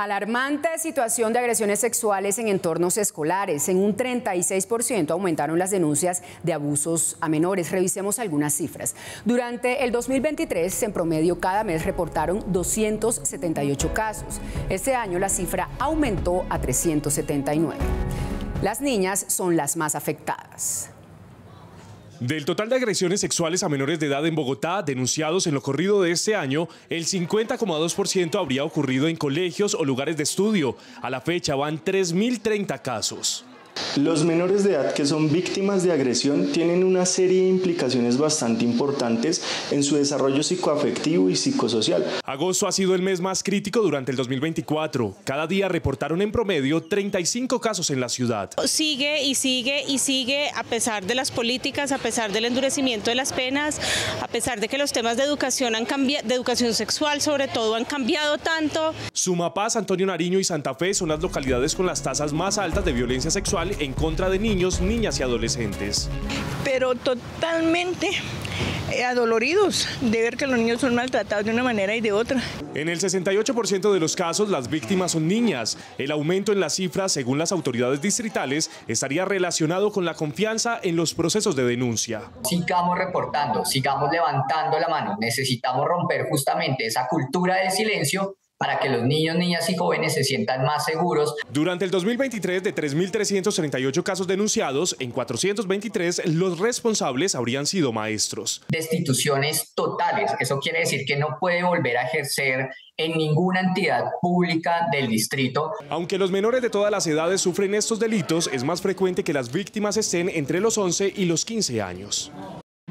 Alarmante situación de agresiones sexuales en entornos escolares. En un 36% aumentaron las denuncias de abusos a menores. Revisemos algunas cifras. Durante el 2023, en promedio, cada mes reportaron 278 casos. Este año la cifra aumentó a 379. Las niñas son las más afectadas. Del total de agresiones sexuales a menores de edad en Bogotá denunciados en lo corrido de este año, el 50,2% habría ocurrido en colegios o lugares de estudio. A la fecha van 3.030 casos. Los menores de edad que son víctimas de agresión tienen una serie de implicaciones bastante importantes en su desarrollo psicoafectivo y psicosocial. Agosto ha sido el mes más crítico durante el 2024. Cada día reportaron en promedio 35 casos en la ciudad. Sigue y sigue y sigue a pesar de las políticas, a pesar del endurecimiento de las penas, a pesar de que los temas de educación han cambiado, de educación sexual sobre todo, han cambiado tanto. Sumapaz, Antonio Nariño y Santa Fe son las localidades con las tasas más altas de violencia sexual en contra de niños, niñas y adolescentes. Pero totalmente adoloridos de ver que los niños son maltratados de una manera y de otra. En el 68% de los casos las víctimas son niñas. El aumento en las cifras, según las autoridades distritales, estaría relacionado con la confianza en los procesos de denuncia. Sigamos reportando, sigamos levantando la mano. Necesitamos romper justamente esa cultura del silencio para que los niños, niñas y jóvenes se sientan más seguros. Durante el 2023, de 3.338 casos denunciados, en 423 los responsables habrían sido maestros. Destituciones totales, eso quiere decir que no puede volver a ejercer en ninguna entidad pública del distrito. Aunque los menores de todas las edades sufren estos delitos, es más frecuente que las víctimas estén entre los 11 y los 15 años.